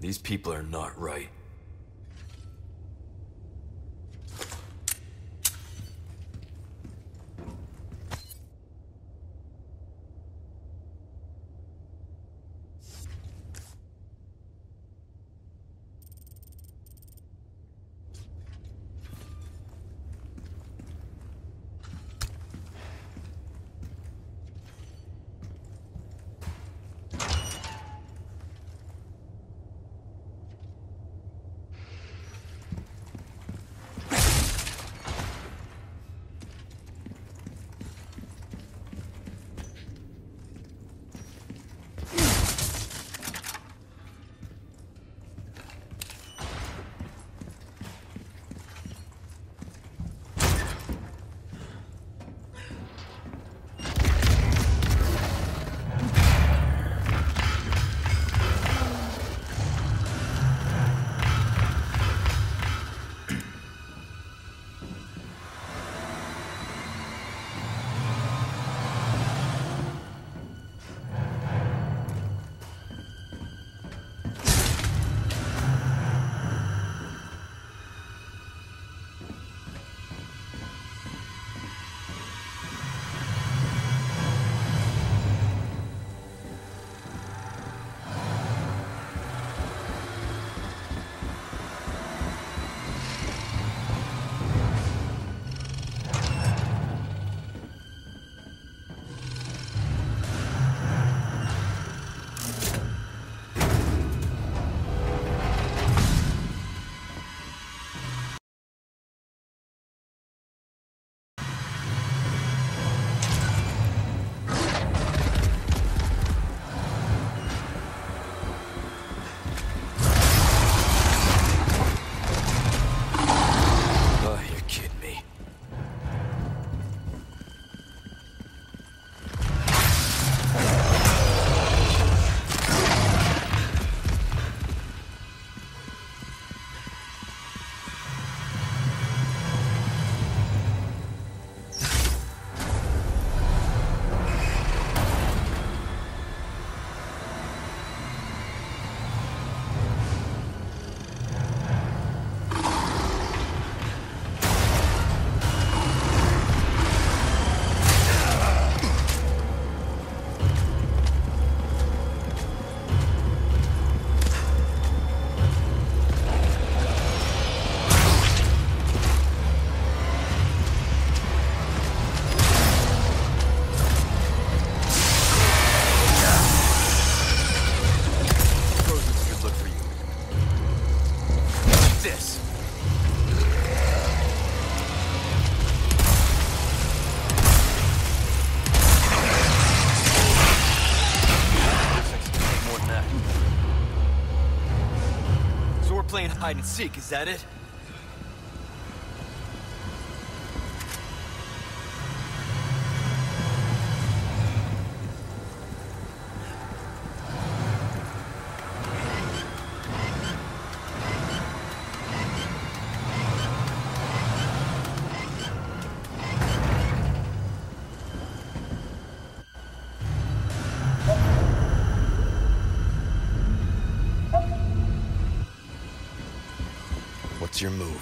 These people are not right. Hide and seek, is that it? Your move.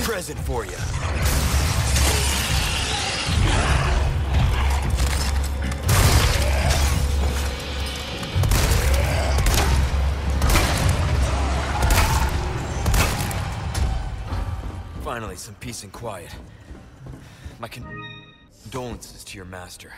present for you. Finally, some peace and quiet. My condolences to your master.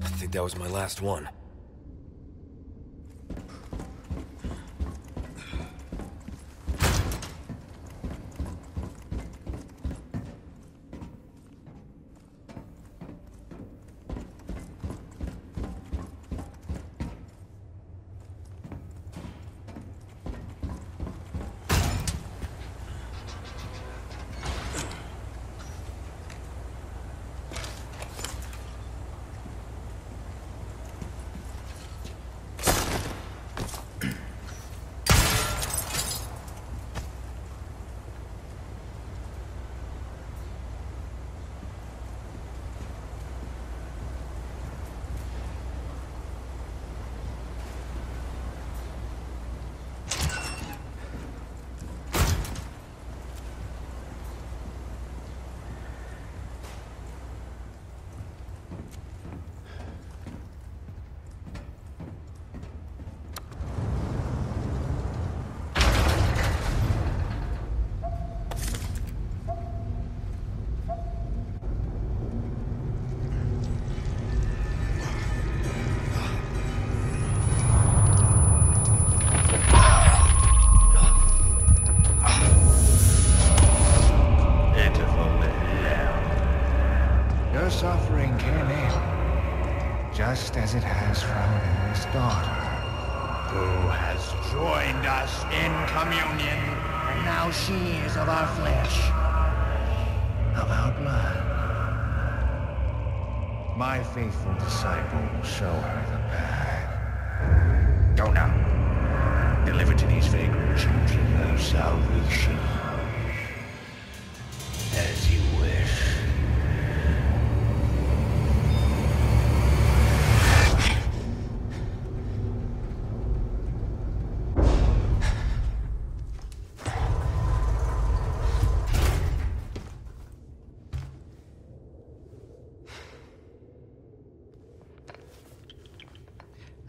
I think that was my last one. Suffering came in, just as it has from his daughter, who has joined us in communion, and now she is of our flesh, of our blood. My faithful disciple will show her the path. Go now. Deliver to these vagrant children their salvation. As you wish.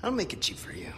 I'll make it cheap for you.